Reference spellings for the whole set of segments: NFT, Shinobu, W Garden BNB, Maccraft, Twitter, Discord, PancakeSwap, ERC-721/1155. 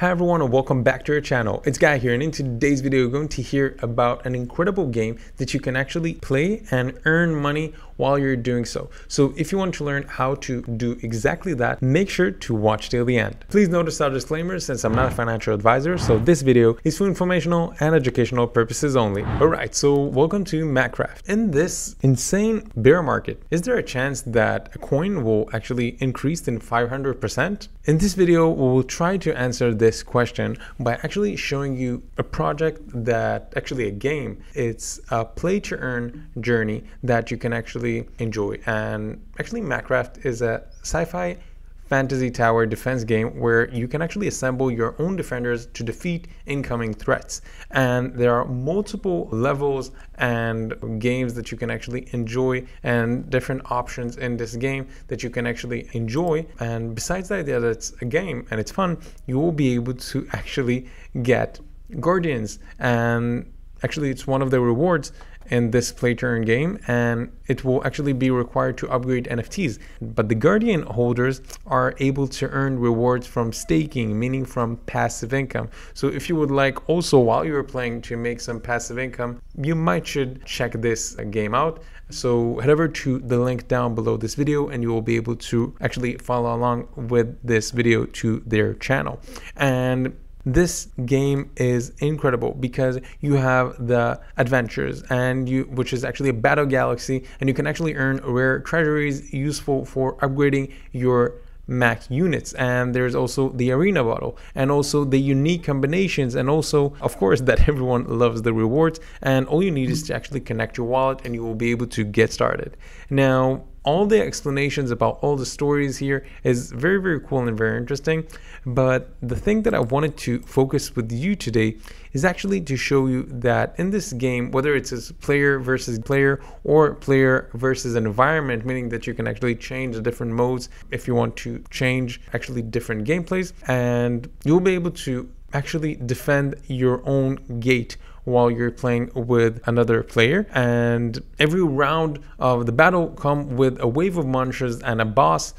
Hi everyone and welcome back to our channel. It's Guy here, and in today's video you're going to hear about an incredible game that you can actually play and earn money while you're doing so. So if you want to learn how to do exactly that, make sure to watch till the end. Please notice our disclaimer since I'm not a financial advisor, so this video is for informational and educational purposes only. Alright, so welcome to Maccraft. In this insane bear market, is there a chance that a coin will actually increase in 500%? In this video, we will try to answer this question by actually showing you a project that actually a game. It's a play to earn journey that you can actually enjoy. And actually Maccraft is a sci-fi fantasy tower defense game where you can actually assemble your own defenders to defeat incoming threats. And there are multiple levels and games that you can actually enjoy and different options in this game that you can actually enjoy. And besides the idea that it's a game and it's fun, you will be able to actually get guardians, and actually it's one of the rewards in this play to earn game, and it will actually be required to upgrade NFTs. But the Guardian holders are able to earn rewards from staking, meaning from passive income. So if you would like also while you're playing to make some passive income, you should check this game out. So head over to the link down below this video and you will be able to actually follow along with this video to their channel. And this game is incredible because you have the adventures, and which is actually a battle galaxy, and you can actually earn rare treasuries useful for upgrading your max units. And there's also the arena bottle and also the unique combinations, and also of course that everyone loves the rewards. And all you need is to actually connect your wallet and you will be able to get started. Now all the explanations about all the stories here is very, very cool and very interesting. But the thing that I wanted to focus with you today is actually to show you that in this game, whether it's a player versus player or player versus environment, meaning that you can actually change the different modes if you want to change actually different gameplays, and you'll be able to actually defend your own gate while you're playing with another player. And every round of the battle come with a wave of monsters and a boss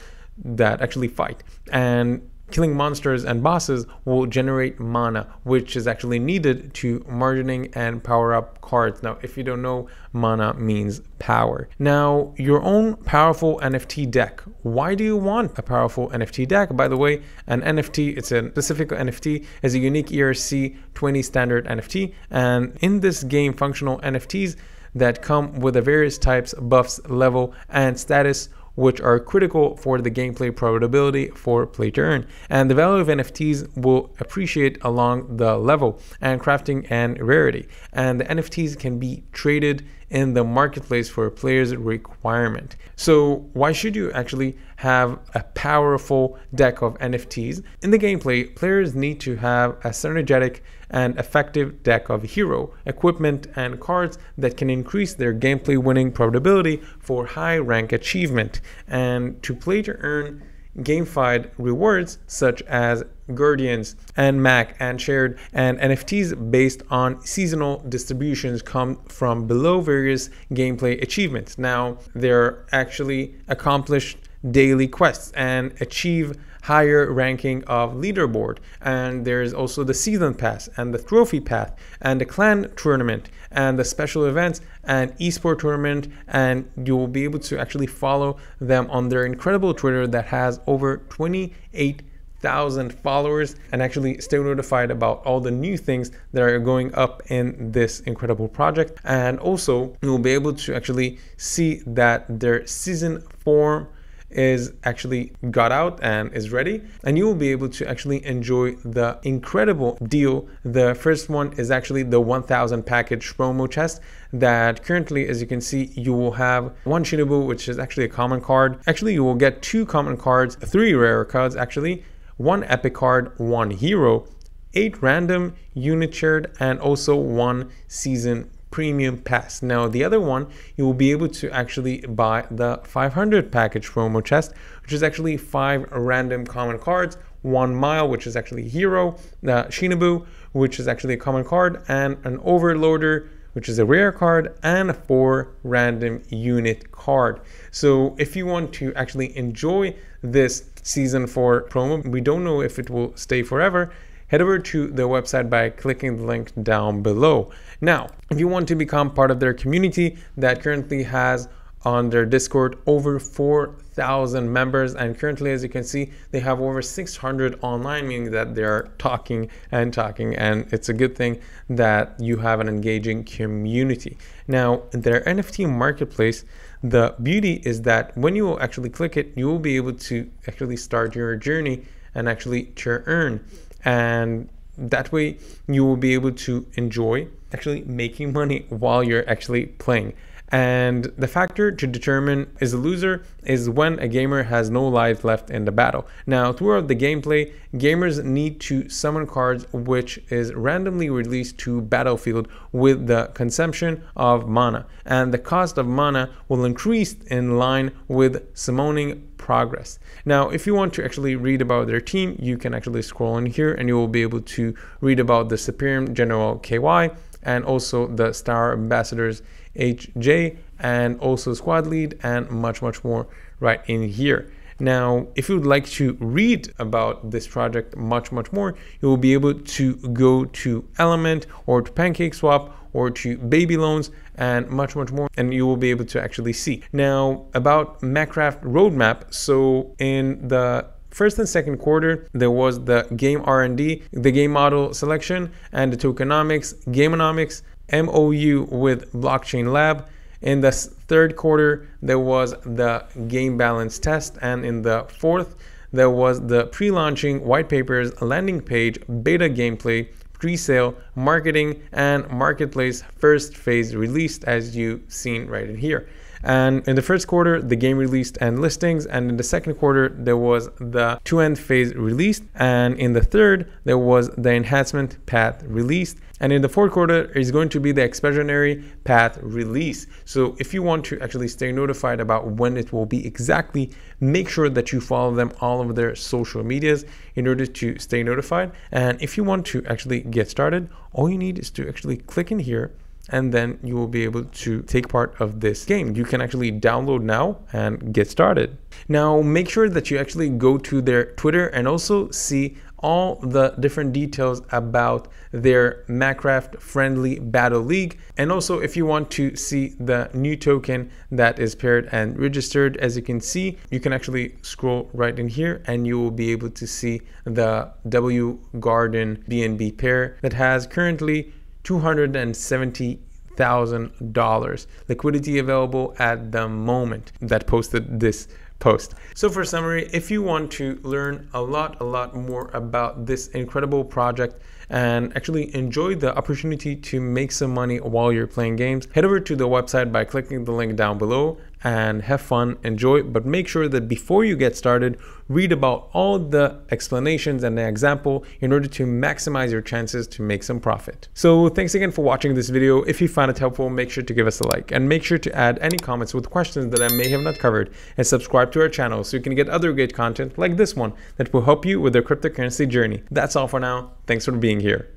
that actually fight, and killing monsters and bosses will generate mana, which is actually needed to margining and power up cards. Now, if you don't know, mana means power. Now, your own powerful NFT deck. Why do you want a powerful NFT deck? By the way, an NFT, it's a specific NFT, is a unique ERC-721/1155 standard NFT. And in this game, functional NFTs that come with the various types, buffs, level, and status, which are critical for the gameplay probability for play to earn. And the value of NFTs will appreciate along the level and crafting and rarity. And the NFTs can be traded in the marketplace for a player's requirement. So why should you actually have a powerful deck of NFTs? In the gameplay, players need to have a synergetic and effective deck of hero, equipment, and cards that can increase their gameplay winning probability for high rank achievement. And to play to earn gamified rewards such as guardians and MAC and shared and NFTs based on seasonal distributions come from below various gameplay achievements. Now they're actually accomplished daily quests and achieve higher ranking of leaderboard. And there's also the season pass and the trophy path and the clan tournament and the special events and esport tournament, and you will be able to actually follow them on their incredible Twitter that has over 28,000 followers, and actually stay notified about all the new things that are going up in this incredible project. And also you'll be able to actually see that their season form is actually got out and is ready, and you will be able to actually enjoy the incredible deal. The first one is actually the 1000 package promo chest that currently, as you can see, you will have one Shinobu, which is actually a common card. Actually, you will get two common cards, three rare cards actually, one epic card, one hero, 8 random unit shared, and also one season premium pass. Now the other one, you will be able to actually buy the 500 package promo chest, which is actually 5 random common cards, 1 mile, which is actually hero, the Shinobu, which is actually a common card, and an overloader, which is a rare card, and a 4 random unit card. So if you want to actually enjoy this season 4 promo, we don't know if it will stay forever, head over to their website by clicking the link down below. Now, if you want to become part of their community that currently has on their Discord over 4,000 members, and currently, as you can see, they have over 600 online, meaning that they are talking, and it's a good thing that you have an engaging community. Now, their NFT marketplace, the beauty is that when you actually click it, you will be able to actually start your journey and actually to earn, and that way you will be able to enjoy actually making money while you're actually playing. And the factor to determine is a loser is when a gamer has no life left in the battle. Now, throughout the gameplay, gamers need to summon cards which is randomly released to battlefield with the consumption of mana, and the cost of mana will increase in line with summoning progress. Now, if you want to actually read about their team, you can actually scroll in here and you will be able to read about the Superior General KY, and also the Star Ambassadors HJ, and also Squad Lead, and much more right in here. Now, if you would like to read about this project much more, you will be able to go to Element or to PancakeSwap or to Baby Loans and much more, and you will be able to actually see. Now, about Minecraft roadmap. So in the first and second quarter, there was the game R&D, the game model selection, and the tokenomics, gameonomics, MOU with Blockchain Lab. In the third quarter, there was the game balance test, and in the fourth, there was the pre-launching white papers, landing page, beta gameplay, pre-sale, marketing, and marketplace first phase released, as you've seen right in here. And in the first quarter, the game released and listings, and in the second quarter, there was the to-end phase released, and in the third, there was the enhancement path released, and in the fourth quarter is going to be the expansionary path release. So if you want to actually stay notified about when it will be exactly, make sure that you follow them all over their social medias in order to stay notified. And if you want to actually get started, all you need is to actually click in here, and then you will be able to take part of this game. You can actually download now and get started. Now, make sure that you actually go to their Twitter and also see all the different details about their Minecraft friendly battle league. And also, if you want to see the new token that is paired and registered, as you can see, you can actually scroll right in here and you will be able to see the W Garden BNB pair that has currently $270,000 liquidity available at the moment that posted this post. So for summary, if you want to learn a lot more about this incredible project and actually enjoy the opportunity to make some money while you're playing games, head over to the website by clicking the link down below and have fun, enjoy, but make sure that before you get started, read about all the explanations and the example in order to maximize your chances to make some profit. So thanks again for watching this video. If you found it helpful, make sure to give us a like and make sure to add any comments with questions that I may have not covered, and subscribe to our channel so you can get other great content like this one that will help you with your cryptocurrency journey. That's all for now. Thanks for being here.